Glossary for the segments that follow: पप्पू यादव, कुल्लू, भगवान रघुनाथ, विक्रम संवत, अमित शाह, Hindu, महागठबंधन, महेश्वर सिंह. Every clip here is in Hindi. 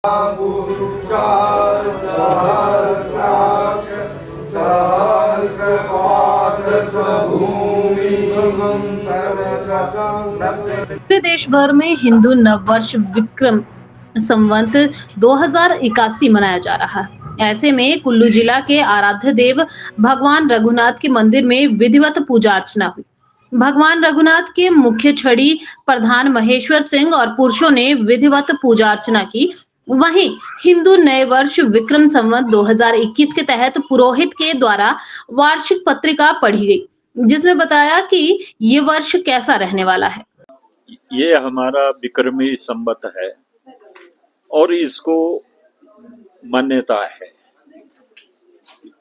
देश भर में हिंदू नववर्ष विक्रम संवत 2081 मनाया जा रहा है। ऐसे में कुल्लू जिला के आराध्य देव भगवान रघुनाथ के मंदिर में विधिवत पूजा अर्चना हुई। भगवान रघुनाथ के मुख्य छड़ी प्रधान महेश्वर सिंह और पुरुषों ने विधिवत पूजा अर्चना की। वहीं हिंदू नए वर्ष विक्रम संवत 2021 के तहत पुरोहित के द्वारा वार्षिक पत्रिका पढ़ी गई, जिसमें बताया कि ये वर्ष कैसा रहने वाला है। ये हमारा विक्रमी संवत है और इसको मान्यता है।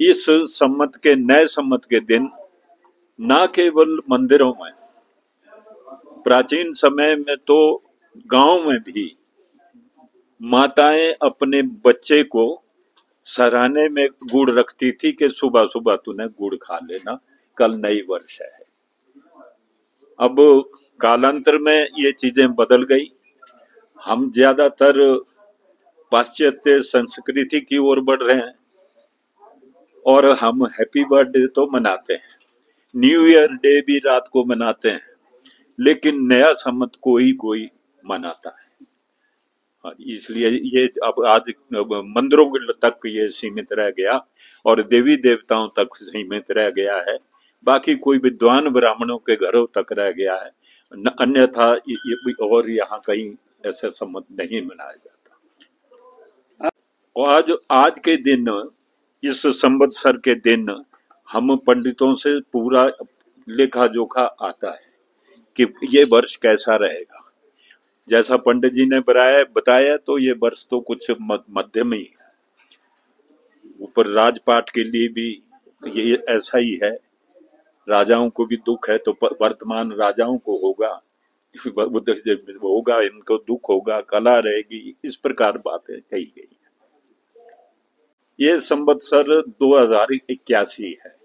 इस संवत के नए संवत के दिन ना केवल मंदिरों में, प्राचीन समय में तो गांव में भी माताएं अपने बच्चे को सराहने में गुड़ रखती थी कि सुबह सुबह तूने गुड़ खा लेना, कल नई वर्ष है। अब कालांतर में ये चीजें बदल गई। हम ज्यादातर पाश्चात्य संस्कृति की ओर बढ़ रहे हैं और हम हैप्पी बर्थडे तो मनाते हैं, न्यू ईयर डे भी रात को मनाते हैं, लेकिन नया संवत कोई मनाता है। इसलिए ये अब आज मंदिरों तक ये सीमित रह गया और देवी देवताओं तक सीमित रह गया है। बाकी कोई विद्वान ब्राह्मणों के घरों तक रह गया है, अन्यथा और यहाँ कहीं ऐसा संवत नहीं मनाया जाता। और आज के दिन, इस संवत्सर के दिन, हम पंडितों से पूरा लेखा जोखा आता है कि ये वर्ष कैसा रहेगा। जैसा पंडित जी ने बताया तो ये वर्ष तो कुछ मध्यम ही है। ऊपर राजपाट के लिए भी ये ऐसा ही है, राजाओं को भी दुख है तो वर्तमान राजाओं को होगा, इनको दुख होगा, कला रहेगी, इस प्रकार बातें कही गई। ये संवत्सर 2081 है।